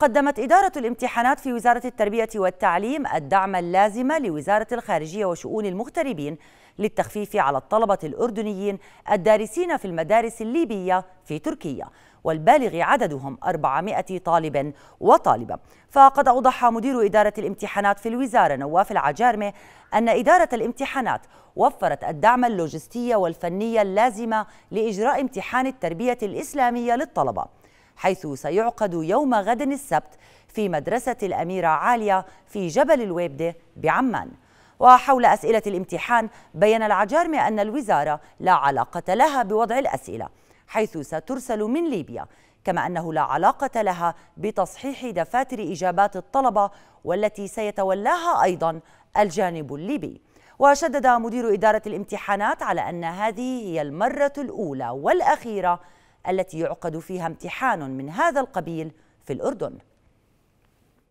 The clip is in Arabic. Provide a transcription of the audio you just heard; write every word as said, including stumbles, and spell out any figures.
قدمت إدارة الامتحانات في وزارة التربية والتعليم الدعم اللازم لوزارة الخارجية وشؤون المغتربين للتخفيف على الطلبة الأردنيين الدارسين في المدارس الليبية في تركيا، والبالغ عددهم أربعمائة طالب وطالبة. فقد أوضح مدير إدارة الامتحانات في الوزارة نواف العجارمة أن إدارة الامتحانات وفرت الدعم اللوجستي والفني اللازم لإجراء امتحان التربية الإسلامية للطلبة، حيث سيعقد يوم غد السبت في مدرسة الأميرة عالية في جبل الويبده بعمان. وحول أسئلة الامتحان، بيّن العجارمة أن الوزارة لا علاقة لها بوضع الأسئلة، حيث سترسل من ليبيا، كما أنه لا علاقة لها بتصحيح دفاتر إجابات الطلبة والتي سيتولاها أيضا الجانب الليبي. وشدد مدير إدارة الامتحانات على أن هذه هي المرة الأولى والأخيرة التي يعقد فيها امتحان من هذا القبيل في الأردن.